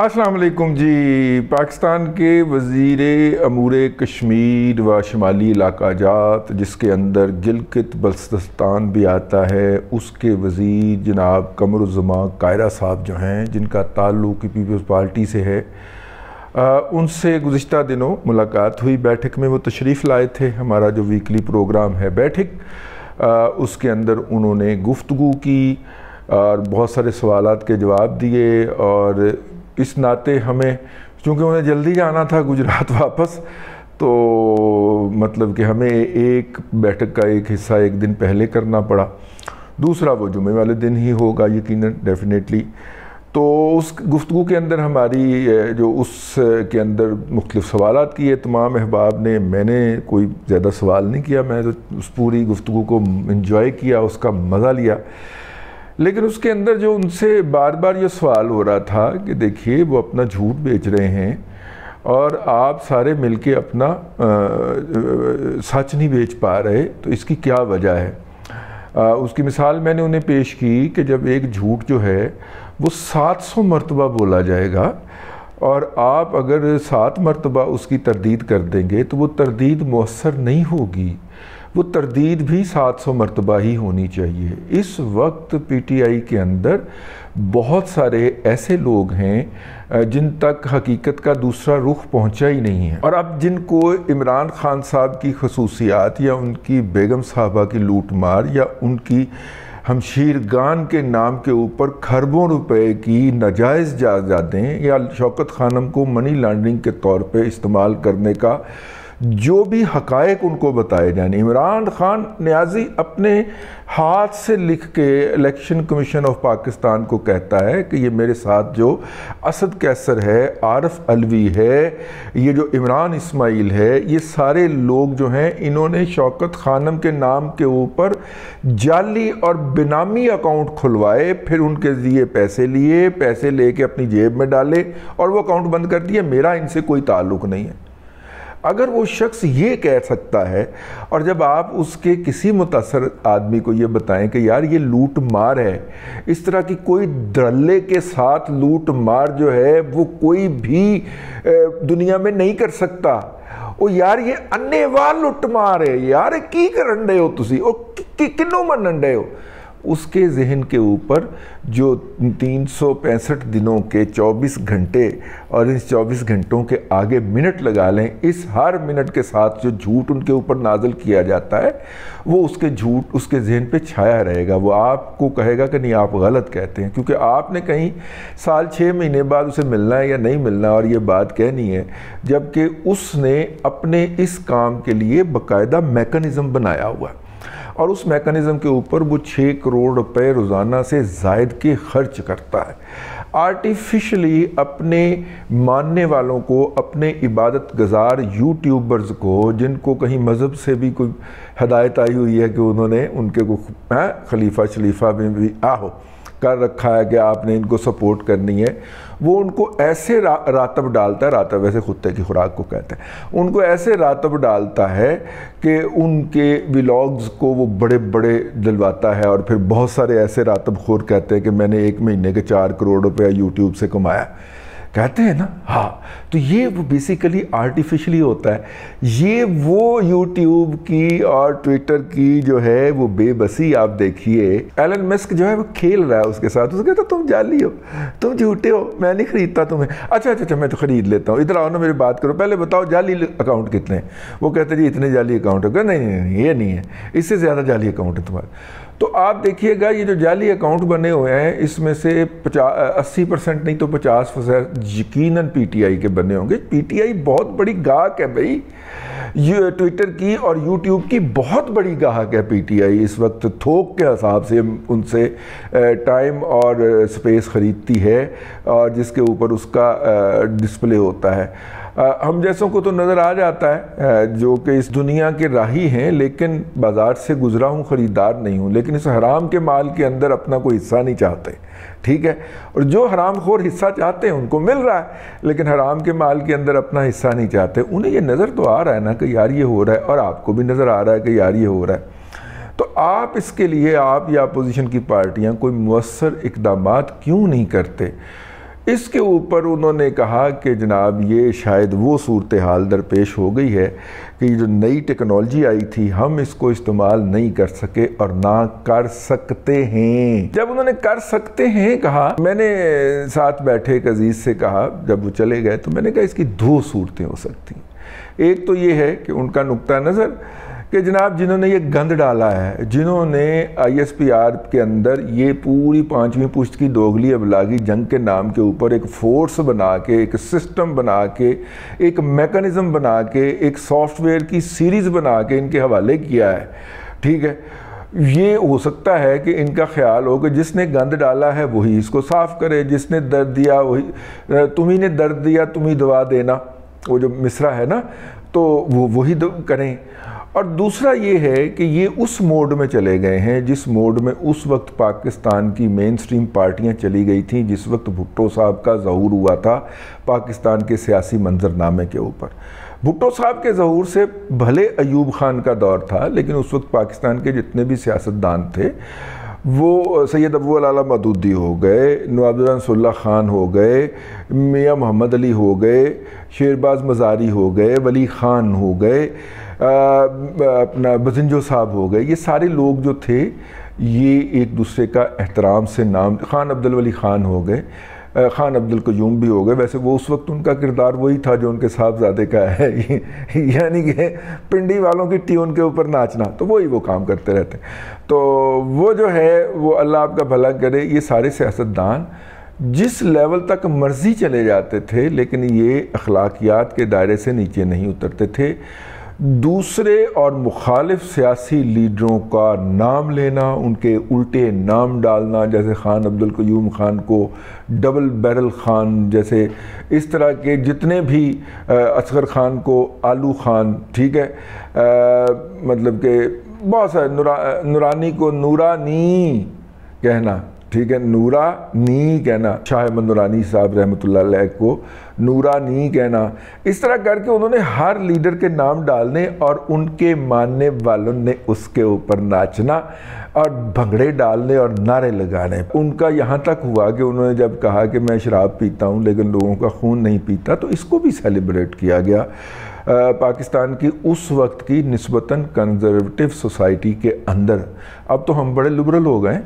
अस्सलाम वालेकुम जी। पाकिस्तान के वज़ीर अमूर कश्मीर व शुमाली इलाका जात, जिसके अंदर गिलगित बल्तिस्तान भी आता है, उसके वज़ीर जनाब कमर उज़ ज़मां कायरा साहब जो हैं, जिनका ताल्लुक़ पीपल्स पार्टी से है, उनसे गुज़िश्ता दिनों मुलाकात हुई। बैठक में वो तशरीफ़ लाए थे। हमारा जो वीकली प्रोग्राम है बैठक, उसके अंदर उन्होंने गुफ्तगू की और बहुत सारे सवालात के जवाब दिए। और इस नाते हमें, चूँकि उन्हें जल्दी जाना था गुजरात वापस, तो मतलब कि हमें एक बैठक का एक हिस्सा एक दिन पहले करना पड़ा, दूसरा वो जुमे वाले दिन ही होगा यकीनन डेफिनेटली। तो उस गुफ्तगू के अंदर हमारी जो उसके अंदर मुख्तलिफ सवालात किए तमाम अहबाब ने, मैंने कोई ज़्यादा सवाल नहीं किया, मैं तो उस पूरी गुफ्तगू को इन्जॉय किया, उसका मज़ा लिया। लेकिन उसके अंदर जो उनसे बार बार ये सवाल हो रहा था कि देखिए वो अपना झूठ बेच रहे हैं और आप सारे मिलके अपना सच नहीं बेच पा रहे, तो इसकी क्या वजह है। उसकी मिसाल मैंने उन्हें पेश की कि जब एक झूठ जो है वो 700 मरतबा बोला जाएगा और आप अगर 7 मरतबा उसकी तरदीद कर देंगे तो वो तरदीद मुअस्सर नहीं होगी, वो तरदीद भी 700 मरतबा ही होनी चाहिए। इस वक्त PTI के अंदर बहुत सारे ऐसे लोग हैं जिन तक हकीकत का दूसरा रुख पहुंचा ही नहीं है, और अब जिनको इमरान ख़ान साहब की खसूसियात या उनकी बेगम साहबा की लूट मार या उनकी हमशीर गान के नाम के ऊपर खरबों रुपए की नाजायज़ जायदादें या शौकत ख़ानम को मनी लॉन्ड्रिंग के तौर पे इस्तेमाल करने का जो भी हक़ायक़ उनको बताए जाने, इमरान ख़ान न्याजी अपने हाथ से लिख के इलेक्शन कमीशन ऑफ पाकिस्तान को कहता है कि ये मेरे साथ जो असद कैसर है, आरफ़ अलवी है, ये जो इमरान इस्माइल है, ये सारे लोग जो हैं इन्होंने शौकत ख़ानम के नाम के ऊपर जाली और बेनामी अकाउंट खुलवाए, फिर उनके लिए पैसे लिए, पैसे लेके अपनी जेब में डाले और वो अकाउंट बंद कर दिए, मेरा इनसे कोई ताल्लुक़ नहीं है। अगर वो शख्स ये कह सकता है, और जब आप उसके किसी मुतासर आदमी को ये बताएं कि यार ये लूट मार है, इस तरह की कोई धड़ल्ले के साथ लूट मार जो है वो कोई भी दुनिया में नहीं कर सकता, ओ यार ये अन्ने वाल लूट मार है, यार की करन डे हो तुसी और किन्नों मनन डे हो, उसके जहन के ऊपर जो 365 दिनों के 24 घंटे और इन 24 घंटों के आगे मिनट लगा लें, इस हर मिनट के साथ जो झूठ उनके ऊपर नाज़िल किया जाता है वो उसके झूठ उसके जहन पे छाया रहेगा। वो आपको कहेगा कि नहीं आप गलत कहते हैं, क्योंकि आपने कहीं साल 6 महीने बाद उसे मिलना है या नहीं मिलना और ये बात कहनी है, जबकि उसने अपने इस काम के लिए बाकायदा मैकेनिज़्म बनाया हुआ है और उस मैकेनिज़्म के ऊपर वो 6 करोड़ रुपए रोज़ाना से ज़ायद के खर्च करता है। आर्टिफिशली अपने मानने वालों को, अपने इबादत गज़ार यूट्यूबर्स को, जिनको कहीं मज़हब से भी कोई हदायत आई हुई है कि उन्होंने उनके को खलीफा शलीफा में भी आहो कर रखा है कि आपने इनको सपोर्ट करनी है, वो उनको ऐसे रातब डालता है, रातब वैसे कुत्ते की खुराक को कहते हैं, उनको ऐसे रातब डालता है कि उनके व्लॉग्स को वो बड़े बड़े दिलवाता है। और फिर बहुत सारे ऐसे रातब खोर कहते हैं कि मैंने 1 महीने के 4 करोड़ रुपया यूट्यूब से कमाया, कहते हैं ना। हाँ, तो ये वो बेसिकली आर्टिफिशली होता है। ये वो यूट्यूब की और ट्विटर की जो है वो बेबसी आप देखिए। एलन मस्क जो है वो खेल रहा है उसके साथ, उसको कहता तुम जाली हो, तुम झूठे हो, मैं नहीं ख़रीदता तुम्हें, अच्छा, मैं तो ख़रीद लेता हूँ, इधर आओ ना मेरी बात करो, पहले बताओ जाली अकाउंट कितने हैं। वो कहते जी इतने जाली अकाउंट हो, नहीं ये नहीं है, इससे ज़्यादा जाली अकाउंट है तुम्हारे। तो आप देखिएगा ये जो जाली अकाउंट बने हुए हैं इसमें से 80% नहीं तो 50% यकीनन PTI के बने होंगे। PTI बहुत बड़ी गाहक है भाई, ये ट्विटर की और यूट्यूब की बहुत बड़ी गाहक है। PTI इस वक्त थोक के हिसाब से उनसे टाइम और स्पेस ख़रीदती है और जिसके ऊपर उसका डिस्प्ले होता है। हम जैसों को तो नज़र आ जाता है जो कि इस दुनिया के राही हैं, लेकिन बाज़ार से गुज़रा हूँ, ख़रीदार नहीं हूँ, लेकिन इस हराम के माल के अंदर अपना कोई हिस्सा नहीं चाहते, ठीक है। और जो हराम खोर हिस्सा चाहते हैं उनको मिल रहा है, लेकिन हराम के माल के अंदर अपना हिस्सा नहीं चाहते। उन्हें ये नज़र तो आ रहा है ना कि यार ये हो रहा है, और आपको भी नज़र आ रहा है कि यार ये हो रहा है। तो आप इसके लिए आप या अपोजिशन की पार्टियाँ कोई मुअस्सर इक़दामात क्यों नहीं करते? इसके ऊपर उन्होंने कहा कि जनाब ये शायद वो सूरत हाल दरपेश हो गई है कि जो नई टेक्नोलॉजी आई थी हम इसको इस्तेमाल नहीं कर सके और ना कर सकते हैं। जब उन्होंने कर सकते हैं कहा, मैंने साथ बैठे एक अजीज़ से कहा जब वो चले गए तो मैंने कहा इसकी दो सूरतें हो सकती हैं। एक तो ये है कि उनका नुक्ता नज़र कि जनाब जिन्होंने ये गंद डाला है, जिन्होंने आईएसपीआर के अंदर ये पूरी पाँचवीं पुश्त की दोगली अबलागी जंग के नाम के ऊपर एक फोर्स बना के, एक सिस्टम बना के, एक मैकेनिज़्म बना के, एक सॉफ्टवेयर की सीरीज़ बना के इनके हवाले किया है, ठीक है। ये हो सकता है कि इनका ख्याल हो कि जिसने गंद डाला है वही इसको साफ़ करे, जिसने दर्द दिया वही, तुम्ही ने दर्द दिया तुम्ही दवा देना, वो जो मिसरा है ना, तो वो वही करें। और दूसरा ये है कि ये उस मोड में चले गए हैं जिस मोड में उस वक्त पाकिस्तान की मेन स्ट्रीम पार्टियाँ चली गई थीं, जिस वक्त भुट्टो साहब का ज़हूर हुआ था पाकिस्तान के सियासी मंजरनामे के ऊपर। भुट्टो साहब के ज़हूर से भले अयूब ख़ान का दौर था, लेकिन उस वक्त पाकिस्तान के जितने भी सियासतदान थे वो सैयद अबुल आला मदूदी हो गए, नवाब रज़ा सुल्ला खान हो गए, मियां मोहम्मद अली हो गए, शेरबाज़ मजारी हो गए, वली ख़ान हो गए, अपना बजिंजो साहब हो गए, ये सारे लोग जो थे ये एक दूसरे का एहतराम से नाम, खान अब्दुलवली ख़ान हो गए, खान अब्दुल कय्यूम भी हो गए। वैसे वो उस वक्त उनका किरदार वही था जो उनके साहबजादे का है, यानी कि पिंडी वालों की ट्यून के ऊपर नाचना, तो वही वो काम करते रहते हैं। तो वो जो है वो अल्लाह आपका भला करे, ये सारे सियासतदान जिस लेवल तक मर्जी चले जाते थे लेकिन ये अखलाकियात के दायरे से नीचे नहीं उतरते थे। दूसरे और मुखालिफ सियासी लीडरों का नाम लेना, उनके उल्टे नाम डालना, जैसे खान अब्दुल कय्यूम ख़ान को डबल बैरल ख़ान, जैसे इस तरह के जितने भी असगर खान को आलू ख़ान, ठीक है, मतलब के बहुत सारे, नूरानी को नूरानी कहना, ठीक है, नूरा नी कहना, शाह मंदरानी साहब रहमतुल्लाह अलैह को नूरा नी कहना, इस तरह करके उन्होंने हर लीडर के नाम डालने और उनके मानने वालों ने उसके ऊपर नाचना और भंगड़े डालने और नारे लगाने। उनका यहाँ तक हुआ कि उन्होंने जब कहा कि मैं शराब पीता हूँ लेकिन लोगों का खून नहीं पीता, तो इसको भी सेलिब्रेट किया गया। पाकिस्तान की उस वक्त की निस्बतन कंजर्वेटिव सोसाइटी के अंदर, अब तो हम बड़े लिबरल हो गए,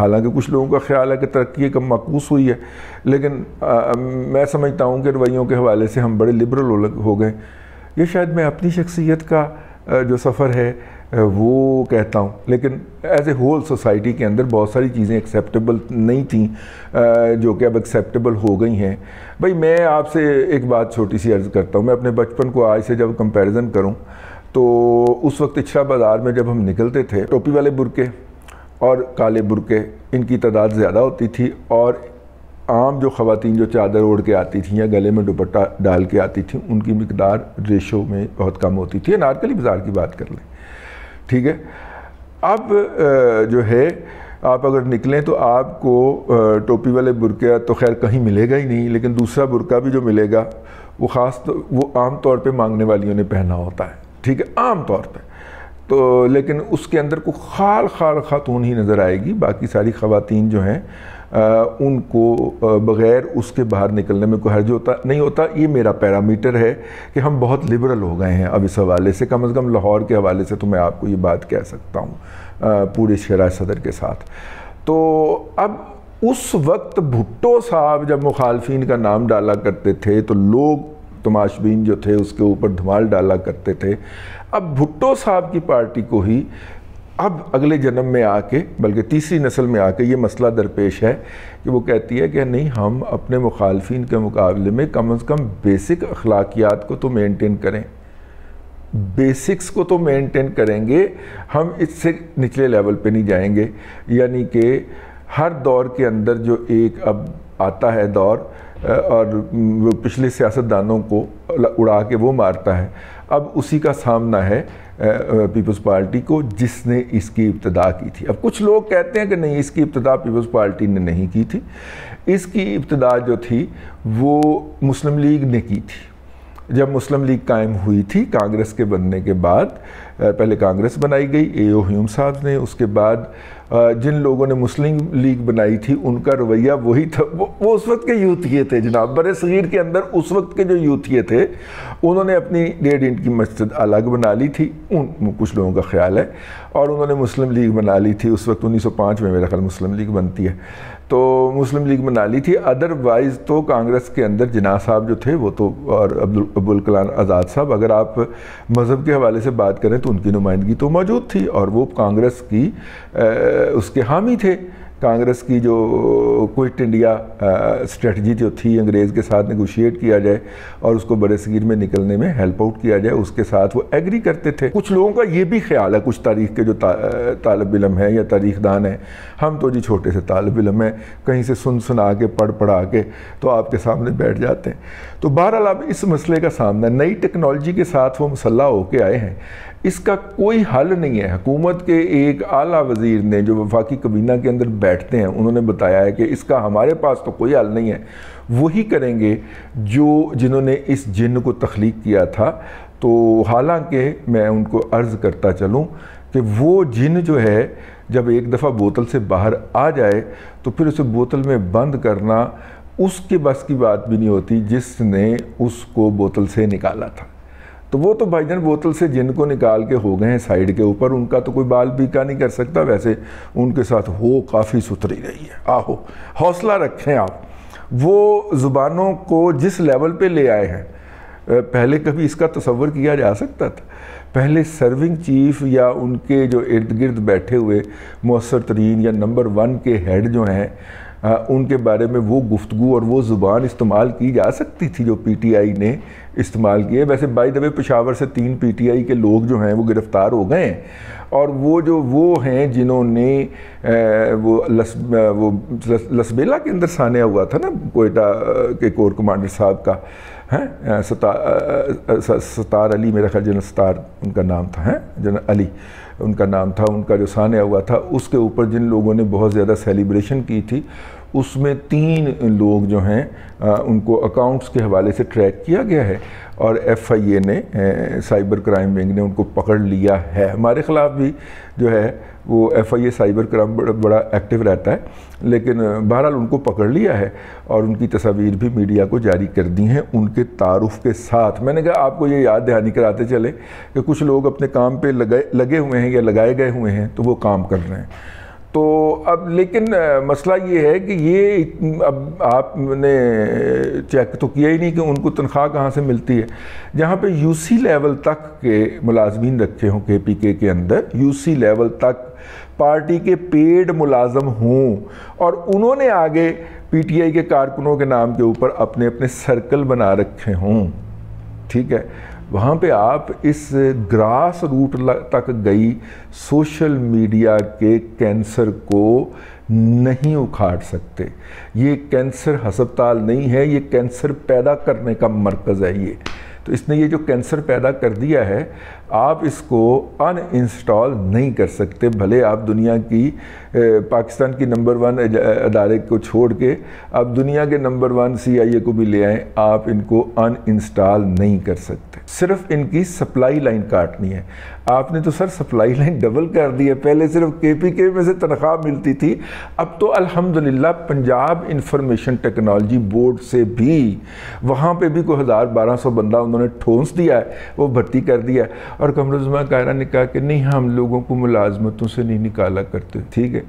हालांकि कुछ लोगों का ख्याल है कि तरक्की कम माकूस हुई है, लेकिन मैं समझता हूँ कि रवैयों के हवाले से हम बड़े लिबरल हो गए। ये शायद मैं अपनी शख्सियत का जो सफ़र है वो कहता हूँ, लेकिन एज ए होल सोसाइटी के अंदर बहुत सारी चीज़ें एक्सेप्टेबल नहीं थी जो कि अब एक्सेप्टेबल हो गई हैं। भाई मैं आपसे एक बात छोटी सी अर्ज़ करता हूँ, मैं अपने बचपन को आज से जब कंपेरिज़न करूँ तो उस वक्त इच्छा बाज़ार में जब हम निकलते थे, टोपी वाले बुरके और काले बुरके इनकी तादाद ज़्यादा होती थी, और आम जो ख़वातीन जो चादर ओढ़ के आती थी या गले में दुपट्टा डाल के आती थी उनकी मकदार रेशो में बहुत कम होती थी, अनारकली बाज़ार की बात कर लें, ठीक है। अब जो है आप अगर निकलें तो आपको टोपी वाले बुरका तो खैर कहीं मिलेगा ही नहीं, लेकिन दूसरा बुरका भी जो मिलेगा वो ख़ास तो वो आम तौर पे मांगने वालियों ने पहना होता है, ठीक है, आम तौर पर तो, लेकिन उसके अंदर को खाल खातून ही नज़र आएगी, बाकी सारी ख़वातीन जो हैं उनको बग़ैर उसके बाहर निकलने में कोई हर्ज होता नहीं होता। ये मेरा पैरामीटर है कि हम बहुत लिबरल हो गए हैं अब इस हवाले से, कम से कम लाहौर के हवाले से तो मैं आपको ये बात कह सकता हूँ पूरे शराय सदर के साथ। तो अब उस वक्त भुट्टो साहब जब मुखालफीन का नाम डाला करते थे तो लोग तमाशबीन जो थे उसके ऊपर धमाल डाला करते थे। अब भुट्टो साहब की पार्टी को ही अब अगले जन्म में आके, बल्कि तीसरी नस्ल में आके ये मसला दरपेश है कि वो कहती है कि नहीं, हम अपने मुखालफिन के मुकाबले में कम से कम बेसिक अखलाकियात को तो मेंटेन करें, बेसिक्स को तो मेंटेन करेंगे, हम इससे निचले लेवल पे नहीं जाएंगे। यानी कि हर दौर के अंदर जो एक अब आता है दौर और वो पिछले सियासतदानों को उड़ा के वो मारता है, अब उसी का सामना है पीपल्स पार्टी को जिसने इसकी इब्तिदा की थी। अब कुछ लोग कहते हैं कि नहीं, इसकी इब्तिदा पीपल्स पार्टी ने नहीं की थी, इसकी इब्तिदा जो थी वो मुस्लिम लीग ने की थी, जब मुस्लिम लीग कायम हुई थी कांग्रेस के बनने के बाद, पहले कांग्रेस बनाई गई एओ ह्यूम साहब ने, उसके बाद जिन लोगों ने मुस्लिम लीग बनाई थी उनका रवैया वही था, वो उस वक्त के यूथिये थे जनाब, बड़े सगीर के अंदर उस वक्त के जो यूथिये थे उन्होंने अपनी डेढ़ इंट की मस्जिद अलग बना ली थी, उन कुछ लोगों का ख्याल है, और उन्होंने मुस्लिम लीग बना ली थी उस वक्त 1905 में मेरा ख्याल मुस्लिम लीग बनती है, तो मुस्लिम लीग बना ली थी। अदरवाइज़ तो कांग्रेस के अंदर जिना साहब जो थे वो तो, और अब्दुल कलाम आज़ाद साहब, अगर आप मज़हब के हवाले से बात करें तो उनकी नुमाइंदगी तो मौजूद थी और वो कांग्रेस की उसके हामी थे। कांग्रेस की जो क्विट इंडिया स्ट्रेटजी जो थी, अंग्रेज़ के साथ नेगोशिएट किया जाए और उसको बड़े सगीर में निकलने में हेल्प आउट किया जाए, उसके साथ वो एग्री करते थे। कुछ लोगों का ये भी ख्याल है, कुछ तारीख़ के जो तालब इलम है या तारीख़दान है, हम तो जी छोटे से तालब इलम है, कहीं से सुन सुना के पढ़ पढ़ा के तो आपके सामने बैठ जाते हैं। तो बहरहाल अब इस मसले का सामना नई टेक्नोलॉजी के साथ वो मसला होके आए हैं, इसका कोई हल नहीं है। हुकूमत के एक आला वज़ीर ने जो वफाकी कबीना के अंदर बैठते हैं उन्होंने बताया है कि इसका हमारे पास तो कोई हल नहीं है, वही करेंगे जो जिन्होंने इस जिन्न को तख्लीक किया था। तो हालांकि मैं उनको अर्ज़ करता चलूं कि वो जिन्न जो है जब एक दफ़ा बोतल से बाहर आ जाए तो फिर उसे बोतल में बंद करना उसके बस की बात भी नहीं होती जिसने उसको बोतल से निकाला था। तो वो तो भाईजान बोतल से जिनको निकाल के हो गए हैं साइड के ऊपर, उनका तो कोई बाल बीका नहीं कर सकता। वैसे उनके साथ हो काफ़ी सुथरी रही है, आहो हौसला रखें आप। वो ज़ुबानों को जिस लेवल पे ले आए हैं, पहले कभी इसका तसव्वुर किया जा सकता था? पहले सर्विंग चीफ या उनके जो इर्द गिर्द बैठे हुए मौसर तरीन या नंबर 1 के हेड जो हैं उनके बारे में वो गुफ्तगू और वो ज़ुबान इस्तेमाल की जा सकती थी जो पीटीआई ने इस्तेमाल किए। वैसे बाय द वे पेशावर से 3 पीटीआई के लोग जो हैं वो गिरफ़्तार हो गए हैं, और वो हैं जिन्होंने लसबेला के अंदर सान्या हुआ था ना कोयटा के कोर कमांडर साहब का, हैं सतार अली, मेरा ख्याल जनरल सतार उनका नाम था, हैं जन अली उनका नाम था, उनका जो सान्या हुआ था उसके ऊपर जिन लोगों ने बहुत ज़्यादा सेलिब्रेशन की थी उसमें 3 लोग जो हैं उनको अकाउंट्स के हवाले से ट्रैक किया गया है और FIA ने, साइबर क्राइम विंग ने उनको पकड़ लिया है। हमारे ख़िलाफ़ भी जो है वो FIA साइबर क्राइम बड़ा एक्टिव रहता है, लेकिन बहरहाल उनको पकड़ लिया है और उनकी तस्वीर भी मीडिया को जारी कर दी हैं उनके तारुफ़ के साथ। मैंने कहा आपको ये याद दहानी कराते चले कि कुछ लोग अपने काम पे लगे हुए हैं या लगाए गए हुए हैं तो वो काम कर रहे हैं। तो अब लेकिन मसला ये है कि ये अब आपने चेक तो किया ही नहीं कि उनको तनख्वाह कहाँ से मिलती है। जहाँ पे UC लेवल तक के मुलाजमीन रखे हों KPK के अंदर, UC लेवल तक पार्टी के पेड मुलाजम हों और उन्होंने आगे PTI के कारकुनों के नाम के ऊपर अपने अपने सर्कल बना रखे हों, ठीक है, वहाँ पे आप इस ग्रास रूट तक गई सोशल मीडिया के कैंसर को नहीं उखाड़ सकते। ये कैंसर हस्पताल नहीं है, ये कैंसर पैदा करने का मरकज़ है ये। तो इसने ये जो कैंसर पैदा कर दिया है आप इसको अनइंस्टॉल नहीं कर सकते, भले आप दुनिया की पाकिस्तान की नंबर 1 अदारे को छोड़ के आप दुनिया के नंबर 1 CIA को भी ले आएँ, आप इनको अनइंस्टॉल नहीं कर सकते। सिर्फ इनकी सप्लाई लाइन काटनी है आपने, तो सर सप्लाई लाइन डबल कर दी है। पहले सिर्फ KPK में से तनख्वाह मिलती थी, अब तो अल्हम्दुलिल्लाह पंजाब इन्फॉर्मेशन टेक्नोलॉजी बोर्ड से भी, वहाँ पे भी कोई 1000-1200 बंदा उन्होंने ठोंस दिया है, वो भर्ती कर दिया है। और कमर उज़ ज़मां कायरा ने कहा कि नहीं हम लोगों को मुलाजमतों से नहीं निकाला करते, ठीक है,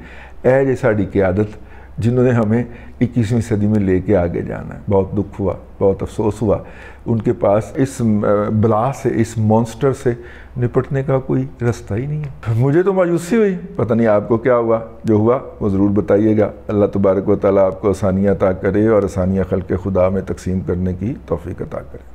ऐ जे साडी क़यादत जिन्होंने हमें 21वीं सदी में लेके आगे जाना है। बहुत दुख हुआ, बहुत अफसोस हुआ, उनके पास इस बला से, इस मॉन्स्टर से निपटने का कोई रास्ता ही नहीं है। मुझे तो मायूसी हुई, पता नहीं आपको क्या हुआ, जो हुआ वो ज़रूर बताइएगा। अल्लाह तबारक व तआला आपको आसानियाँ अता करे और आसानियाँ खल्क़ खुदा में तकसीम करने की तौफ़ीक़ अता करे।